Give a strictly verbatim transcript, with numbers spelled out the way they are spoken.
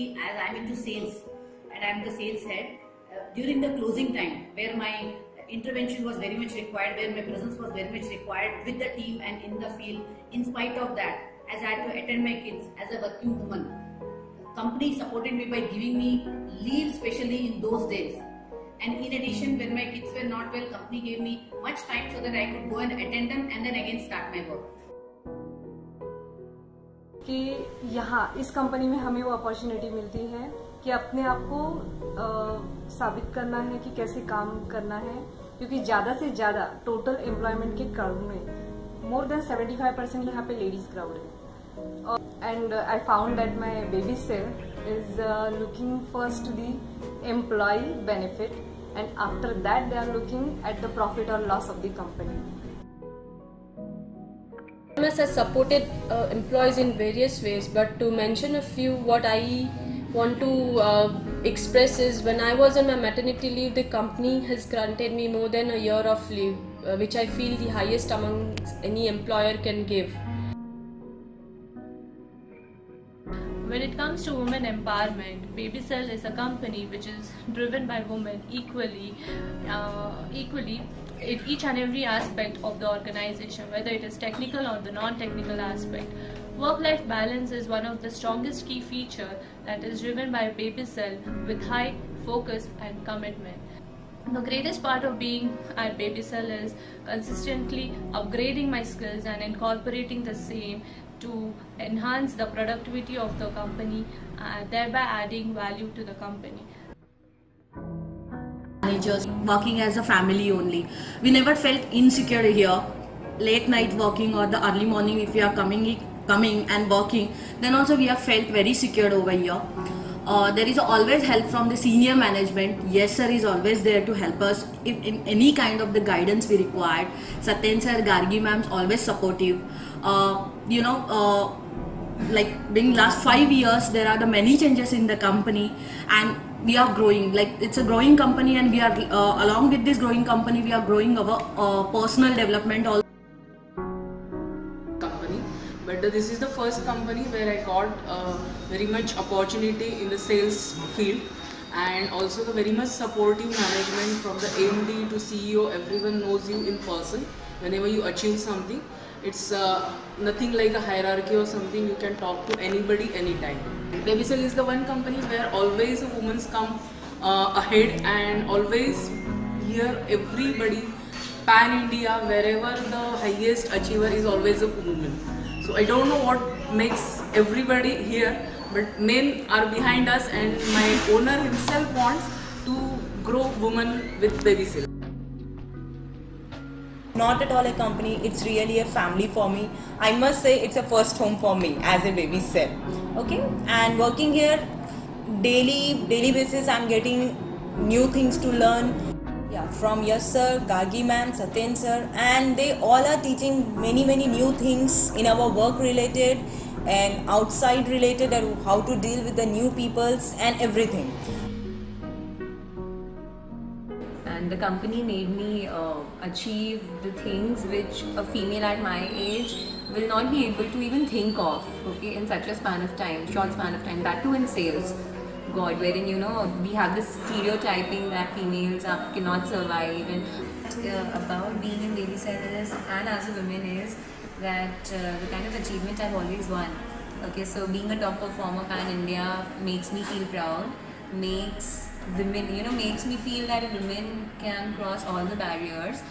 As I am into sales and I am the sales head, uh, during the closing time where my intervention was very much required, where my presence was very much required with the team and in the field, in spite of that, as I had to attend my kids as a working woman, the company supported me by giving me leave, especially in those days. And in addition, when my kids were not well, company gave me much time so that I could go and attend them and then again start my work. कि यहाँ इस company में हमें वो opportunity मिलती है कि अपने आप को साबित करना है कि कैसे काम करना है, क्योंकि ज़्यादा से ज़्यादा टोटल एम्प्लॉयमेंट के क्राउड में मोर देन seventy-five percent यहाँ पे लेडीज क्राउड है. And I found that my baby cell is looking first the employ benefit and after that they are looking at the profit और loss of the company. M S has supported uh, employees in various ways, but to mention a few, what I want to uh, express is when I was on my maternity leave, the company has granted me more than a year of leave, uh, which I feel the highest among any employer can give. When it comes to women empowerment, Biocell is a company which is driven by women equally, uh, equally in each and every aspect of the organization, whether it is technical or the non-technical aspect. Work-life balance is one of the strongest key feature that is driven by Biocell with high focus and commitment. The greatest part of being at Biocell is consistently upgrading my skills and incorporating the same to enhance the productivity of the company, uh, thereby adding value to the company. Managers working as a family only. We never felt insecure here. Late night working or the early morning if we are coming, coming and working, then also we have felt very secured over here. Uh, there is always help from the senior management. Yes sir is always there to help us in, in any kind of the guidance we required. Satyen sir, Gargi ma'am is always supportive. Uh, you know, uh, like during last five years there are the many changes in the company and we are growing. Like it's a growing company and we are uh, along with this growing company we are growing our uh, personal development also. But this is the first company where I got uh, very much opportunity in the sales field and also the very much supportive management from the A M D to C E O. Everyone knows you in person whenever you achieve something. It's uh, nothing like a hierarchy or something. You can talk to anybody anytime. Biocell is the one company where always the women come uh, ahead and always hear everybody pan India, wherever the highest achiever is always a woman. So I don't know what makes everybody here, but men are behind us and my owner himself wants to grow women with Biocell. Not at all a company, it's really a family for me. I must say it's a first home for me as a Biocell. Okay, and working here daily, daily basis I'm getting new things to learn. Yeah, from yes sir, Gargi ma'am, Satyen sir, and they all are teaching many many new things in our work related and outside related, and how to deal with the new peoples and everything. And the company made me uh, achieve the things which a female at my age will not be able to even think of, okay, in such a span of time, short span of time, that too in sales. God, wherein, you know, we have this stereotyping that females are, cannot survive. And uh, about being in Biocell is, and as a woman is, that uh, the kind of achievement I've always won. Okay, so being a top performer pan India makes me feel proud, makes women, you know, makes me feel that women can cross all the barriers